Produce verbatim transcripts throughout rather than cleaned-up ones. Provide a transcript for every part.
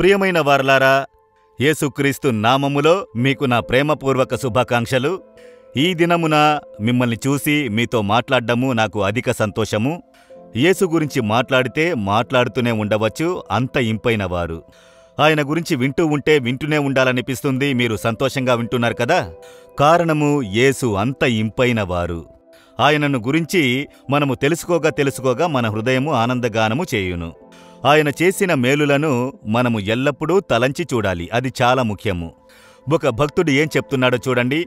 ప్రియమైన వారలారా, యేసుక్రీస్తు నామములో మీకు నా ప్రేమపూర్వక శుభాకాంక్షలు. ఈ దినమున మిమ్మల్ని చూసి మీతో మాట్లాడడము నాకు అధిక సంతోషము. యేసు గురించి మాట్లాడితే మాట్లాడుతూనే ఉండవచ్చు, అంత ఇంపైన వారు. ఆయన గురించి వింటూ ఉంటే వింటూనే ఉండాలనిపిస్తుంది. మీరు సంతోషంగా వింటున్నారు కదా, కారణము యేసు అంత ఇంపైన వారు. ఆయనను గురించి మనము తెలుసుకోగా తెలుసుకోగా మన హృదయము ఆనందగానము చేయును. ఆయన చేసిన మేలులను మనము ఎల్లప్పుడూ తలంచి చూడాలి, అది చాలా ముఖ్యము. ఒక భక్తుడు ఏం చెప్తున్నాడో చూడండి.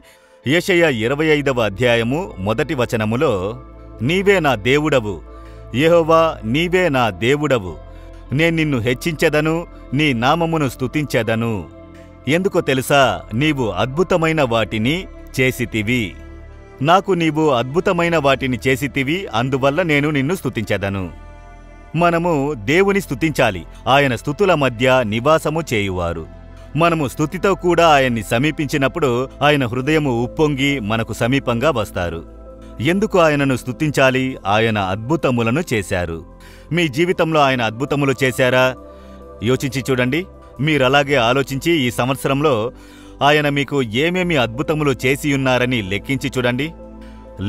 యెషయా ఇరవై ఐదవ అధ్యాయము మొదటి వచనములో, నీవే నా దేవుడవు, యెహోవా నీవే నా దేవుడవు, నేను నిన్ను హెచ్చించెదను, నీ నామమును స్తుతించెదను. ఎందుకో తెలుసా? నీవు అద్భుతమైన వాటిని చేసితివి, నాకు నీవు అద్భుతమైన వాటిని చేసితివి, అందువల్ల నేను నిన్ను స్తుతించెదను. మనము దేవుని స్తుతించాలి, ఆయన స్తుతుల మధ్య నివాసము చేయువారు. మనము స్తుతితో కూడా ఆయన్ని సమీపించినప్పుడు ఆయన హృదయము ఉప్పొంగి మనకు సమీపంగా వస్తారు. ఎందుకు ఆయనను స్తుతించాలి? ఆయన అద్భుతములను చేశారు. మీ జీవితంలో ఆయన అద్భుతములు చేశారా? యోచించి చూడండి. మీరలాగే ఆలోచించి ఈ సంవత్సరంలో ఆయన మీకు ఏమేమి అద్భుతములు చేసియున్నారని లెక్కించి చూడండి.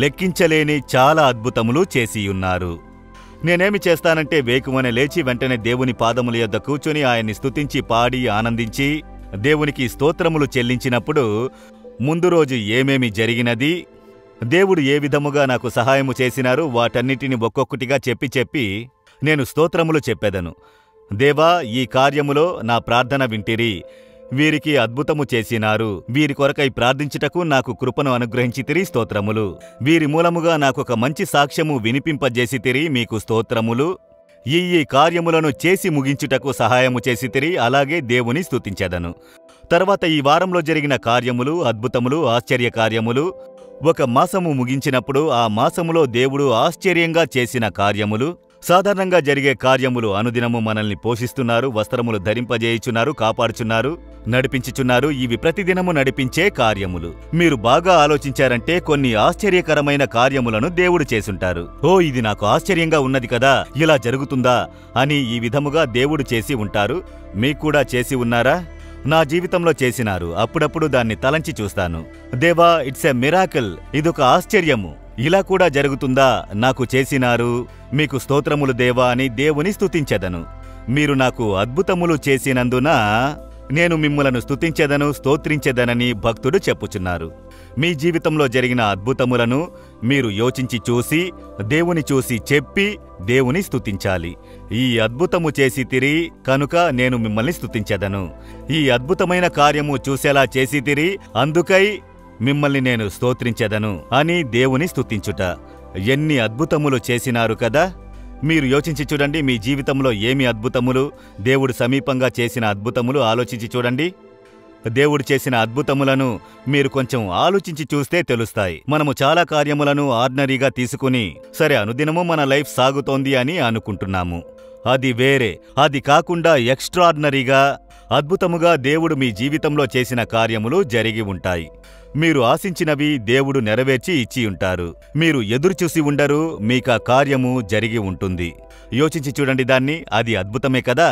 లెక్కించలేని చాలా అద్భుతములు చేసియున్నారు. నేనేమి చేస్తానంటే వేకుమనే లేచి వెంటనే దేవుని పాదముల యొద్ద కూర్చొని ఆయన్ని స్తుతించి పాడి ఆనందించి దేవునికి స్తోత్రములు చెల్లించినప్పుడు ముందు రోజు ఏమేమి జరిగినది, దేవుడు ఏ విధముగా నాకు సహాయము చేసినారు, వాటన్నిటిని ఒక్కొక్కటిగా చెప్పి చెప్పి నేను స్తోత్రములు చెప్పేదను. దేవా, ఈ కార్యములో నా ప్రార్థన వింటిరి, వీరికి అద్భుతము చేసినారు, వీరి కొరకై ప్రార్థించుటకు నాకు కృపను అనుగ్రహించితిరి, స్తోత్రములు. వీరి మూలముగా నాకొక మంచి సాక్ష్యము వినిపింపజేసితిరి, మీకు స్తోత్రములు. ఈ ఈ కార్యములను చేసి ముగించుటకు సహాయము చేసితిరి, అలాగే దేవుని స్తుతించెదను. తర్వాత ఈ వారంలో జరిగిన కార్యములు, అద్భుతములు, ఆశ్చర్య కార్యములు, ఒక మాసము ముగించినప్పుడు ఆ మాసములో దేవుడు ఆశ్చర్యంగా చేసిన కార్యములు, సాధారణంగా జరిగే కార్యములు. అనుదినము మనల్ని పోషిస్తున్నారు, వస్త్రములు ధరింపజేయుచున్నారు, కాపాడుచున్నారు, నడిపించుచున్నారు. ఇవి ప్రతిదినము నడిపించే కార్యములు. మీరు బాగా ఆలోచించారంటే కొన్ని ఆశ్చర్యకరమైన కార్యములను దేవుడు చేసుంటారు. ఓ, ఇది నాకు ఆశ్చర్యంగా ఉన్నది కదా, ఇలా జరుగుతుందా అని ఈ విధముగా దేవుడు చేసి ఉంటారు. మీకూడా చేసి ఉన్నారా? నా జీవితంలో చేసినారు. అప్పుడప్పుడు దాన్ని తలంచి చూస్తాను. దేవా, ఇట్స్ ఎ మిరాకిల్, ఇదొక ఆశ్చర్యము, ఇలా కూడా జరుగుతుందా, నాకు చేసినారు, మీకు స్తోత్రములు దేవా అని దేవుని స్తుతించెదను. మీరు నాకు అద్భుతములు చేసినందున నేను మిమ్మలను స్తుతించెదను, స్తోత్రించెదనని భక్తుడు చెప్పుచున్నారు. మీ జీవితంలో జరిగిన అద్భుతములను మీరు యోచించి చూసి దేవుని చూసి చెప్పి దేవుని స్తుతించాలి. ఈ అద్భుతము చేసితిరి కనుక నేను మిమ్మల్ని స్తుతించెదను, ఈ అద్భుతమైన కార్యము చూసేలా చేసితిరి అందుకై మిమ్మల్ని నేను స్తోత్రించెదను అని దేవుని స్తుతించుట. ఎన్ని అద్భుతములు చేసినారు కదా. మీరు యోచించి చూడండి, మీ జీవితంలో ఏమి అద్భుతములు, దేవుడు సమీపంగా చేసిన అద్భుతములు ఆలోచించి చూడండి. దేవుడు చేసిన అద్భుతములను మీరు కొంచెం ఆలోచించి చూస్తే తెలుస్తాయి. మనము చాలా కార్యములను ఆర్డినరీగా తీసుకుని, సరే అనుదినము మన లైఫ్ సాగుతోంది అని అనుకుంటున్నాము. అది వేరే. అది కాకుండా ఎక్స్ట్రాఆర్డినరీగా అద్భుతముగా దేవుడు మీ జీవితంలో చేసిన కార్యములు జరిగి ఉంటాయి. మీరు ఆశించినవి దేవుడు నెరవేర్చి ఇచ్చి ఉంటారు. మీరు ఎదురుచూసి ఉండరు, మీకా కార్యము జరిగి ఉంటుంది. యోచించి చూడండి దాన్ని. అది అద్భుతమే కదా.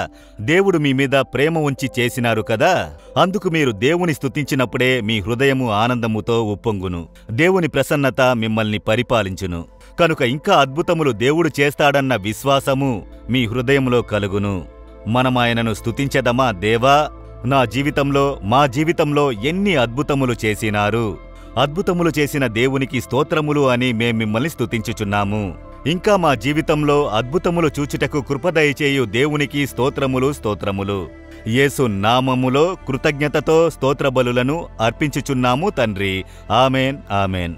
దేవుడు మీ మీద ప్రేమ ఉంచి చేసినారు కదా. అందుకు మీరు దేవుని స్తుతించినప్పుడే మీ హృదయము ఆనందముతో ఉప్పొంగును. దేవుని ప్రసన్నత మిమ్మల్ని పరిపాలించును. కనుక ఇంకా అద్భుతములు దేవుడు చేస్తాడన్న విశ్వాసము మీ హృదయంలో కలుగును. మనం ఆయనను స్తుతించెదమా? దేవా, నా జీవితంలో మా జీవితంలో ఎన్ని అద్భుతములు చేసినారు, అద్భుతములు చేసిన దేవునికి స్తోత్రములు అని మేం మిమ్మల్ని స్తుతించుచున్నాము. ఇంకా మా జీవితంలో అద్భుతములు చూచుటకు కృపదయచేయు దేవునికి స్తోత్రములు, స్తోత్రములు. యేసు నామములో కృతజ్ఞతతో స్తోత్ర బలులను అర్పించుచున్నాము తండ్రి. Amen, amen.